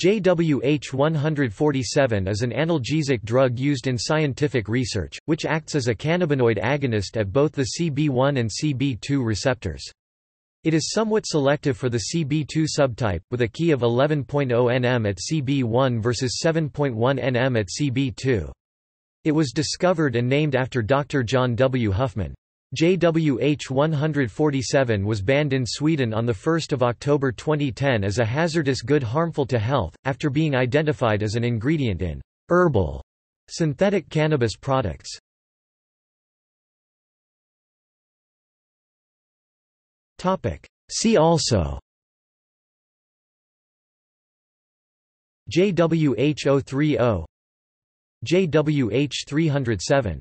JWH-147 is an analgesic drug used in scientific research, which acts as a cannabinoid agonist at both the CB1 and CB2 receptors. It is somewhat selective for the CB2 subtype, with a Ki of 11.0 nM at CB1 versus 7.1 nM at CB2. It was discovered and named after Dr. John W. Huffman. JWH-147 was banned in Sweden on 1 October 2010 as a hazardous good harmful to health, after being identified as an ingredient in herbal synthetic cannabis products. See also: JWH-030, JWH-307.